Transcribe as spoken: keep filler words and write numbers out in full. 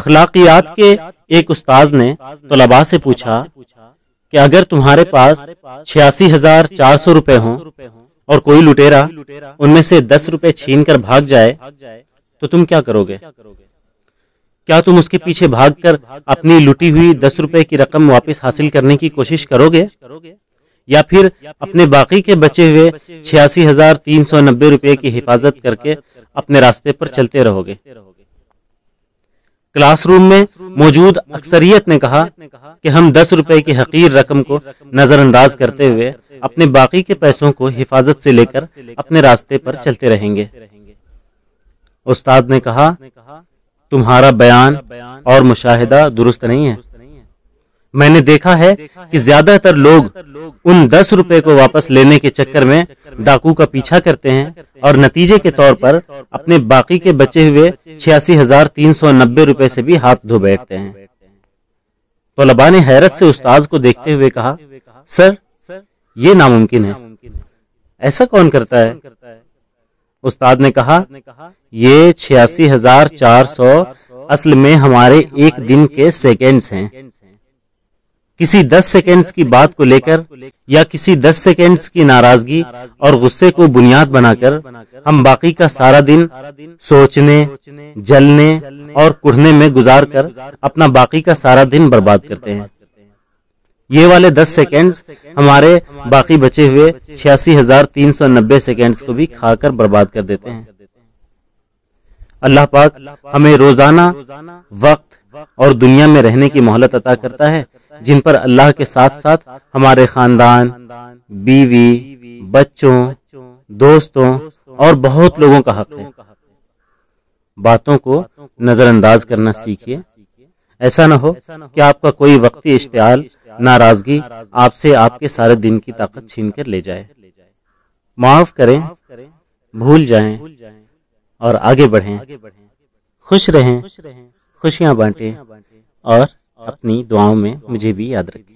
अखलाकियात के एक उस्ताद ने तलबा से पूछा कि अगर तुम्हारे पास छियासी हजार चार सौ रुपये हों और कोई लुटेरा उनमें से दस रुपये छीन कर भाग जाए तो तुम क्या करोगे? क्या तुम उसके पीछे भागकर अपनी लुटी हुई दस रुपये की रकम वापस हासिल करने की कोशिश करोगे, या फिर अपने बाकी के बचे हुए छियासी हजार तीन सौ नब्बे रुपये की हिफाजत करके अपने रास्ते पर चलते रहोगे? क्लासरूम में मौजूद अक्सरियत ने कहा कि हम दस रुपए की हकीर रकम को नजरअंदाज करते हुए अपने बाकी के पैसों को हिफाजत से लेकर अपने रास्ते पर चलते रहेंगे। उस्ताद ने कहा, तुम्हारा बयान और मुशाहिदा दुरुस्त नहीं है। मैंने देखा है कि ज्यादातर लोग उन दस रुपए को वापस लेने के चक्कर में डाकू का पीछा करते हैं और नतीजे के तौर पर अपने बाकी के बचे हुए छियासी हजार तीन सौ नब्बे रुपए से भी हाथ धो बैठते हैं। तलबा ने हैरत से उस्ताद को देखते हुए कहा, सर ये नामुमकिन है, ऐसा कौन करता है? उस्ताद ने कहा, ये छियासी हजार चार सौ असल में हमारे एक दिन के सेकेंड्स हैं। किसी दस सेकेंड्स की बात को लेकर या किसी दस सेकेंड्स की नाराजगी और गुस्से को बुनियाद बनाकर हम बाकी का सारा दिन सोचने, जलने और कुढ़ने में गुजार कर अपना बाकी का सारा दिन बर्बाद करते हैं। ये वाले दस सेकेंड्स हमारे बाकी बचे हुए छियासी हजार तीन सौ नब्बे सेकेंड्स को भी खाकर बर्बाद कर देते हैं। अल्लाह पाक हमें रोजाना वक्त और दुनिया में रहने की मोहलत अता करता है, जिन पर अल्लाह के साथ साथ हमारे खानदान, बीवी, बच्चों, दोस्तों और बहुत लोगों का हक है। बातों को नजरअंदाज करना सीखिए, ऐसा न हो कि आपका कोई वक्ती इश्तियाल, नाराजगी आपसे आपके सारे दिन की ताकत छीन कर ले जाए। माफ करें, भूल जाएं और आगे बढ़ें। खुश रहें, खुशियाँ बांटें और अपनी दुआओं में मुझे भी याद रखें।